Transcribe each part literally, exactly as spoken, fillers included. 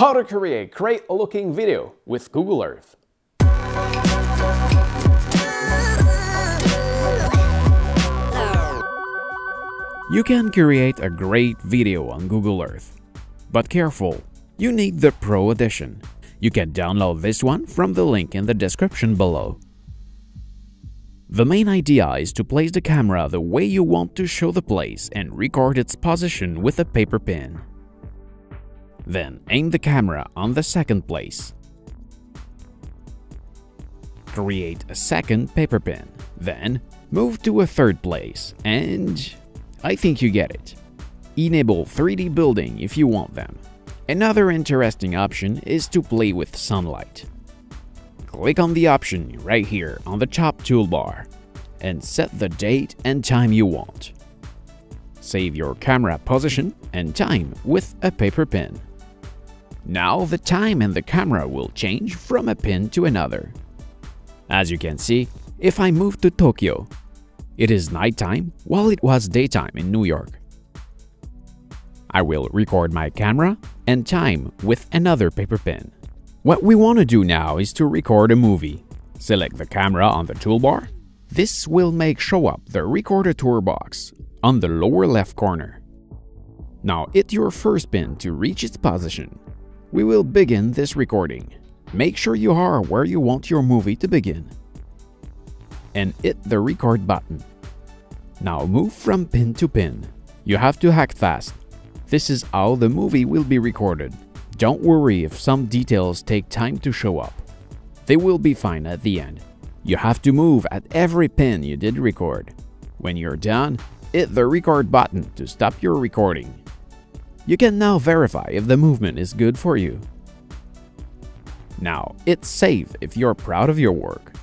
How to create great looking video with Google Earth. You can create a great video on Google Earth. But careful, you need the Pro edition. You can download this one from the link in the description below. The main idea is to place the camera the way you want to show the place and record its position with a paper pin. Then aim the camera on the second place. Create a second paper pin. Then move to a third place and… I think you get it. Enable three D building if you want them. Another interesting option is to play with sunlight. Click on the option right here on the top toolbar and set the date and time you want. Save your camera position and time with a paper pin. Now the time and the camera will change from a pin to another. As you can see, if I move to Tokyo, it is nighttime while it was daytime in New York. I will record my camera and time with another paper pin. What we want to do now is to record a movie. Select the camera on the toolbar. This will make show up the recorder tour box on the lower left corner. Now hit your first pin to reach its position. We will begin this recording. Make sure you are where you want your movie to begin. And hit the record button. Now move from pin to pin. You have to hack fast. This is how the movie will be recorded. Don't worry if some details take time to show up. They will be fine at the end. You have to move at every pin you did record. When you're done, hit the record button to stop your recording. You can now verify if the movement is good for you. Now hit save if you're proud of your work.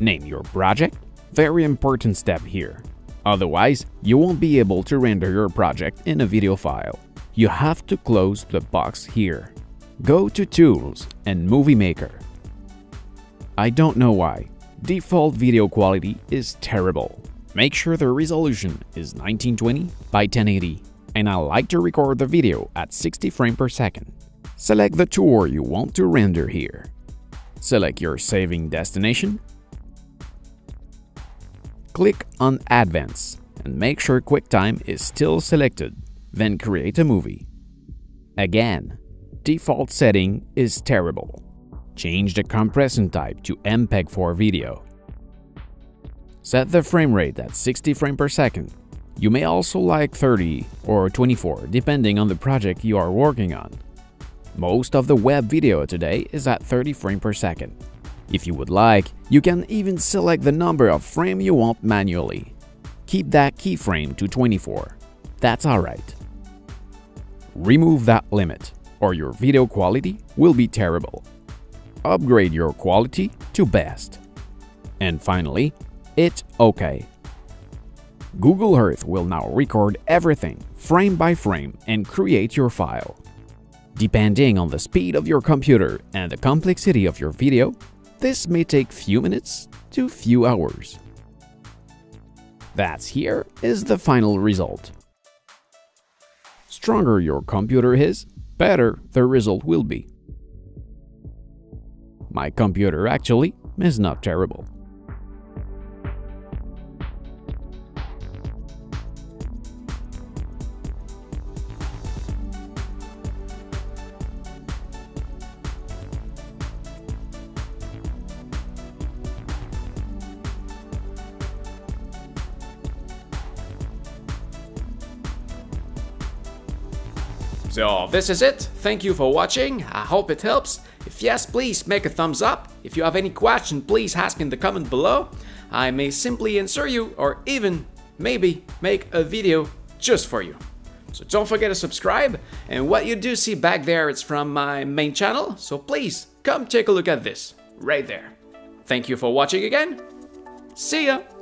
Name your project. Very important step here. Otherwise, you won't be able to render your project in a video file. You have to close the box here. Go to Tools and Movie Maker. I don't know why. Default video quality is terrible. Make sure the resolution is nineteen twenty by ten eighty. And I like to record the video at sixty frames per second. Select the tour you want to render here. Select your saving destination. Click on Advance and make sure QuickTime is still selected, then create a movie. Again, default setting is terrible. Change the compression type to M P E G four video. Set the frame rate at sixty frames per second. You may also like thirty or twenty-four depending on the project you are working on. Most of the web video today is at thirty frames per second. If you would like, you can even select the number of frame you want manually. Keep that keyframe to twenty-four. That's alright. Remove that limit, or your video quality will be terrible. Upgrade your quality to best. And finally, hit OK. Google Earth will now record everything, frame by frame, and create your file. Depending on the speed of your computer and the complexity of your video, this may take few minutes to few hours. That's here is the final result. Stronger your computer is, better the result will be. My computer actually is not terrible. So this is it. Thank you for watching. I hope it helps. If yes, please make a thumbs up. If you have any question, please ask in the comment below. I may simply answer you or even maybe make a video just for you. So don't forget to subscribe, and what you do see back there, it's from my main channel. So please come take a look at this right there. Thank you for watching again. See ya.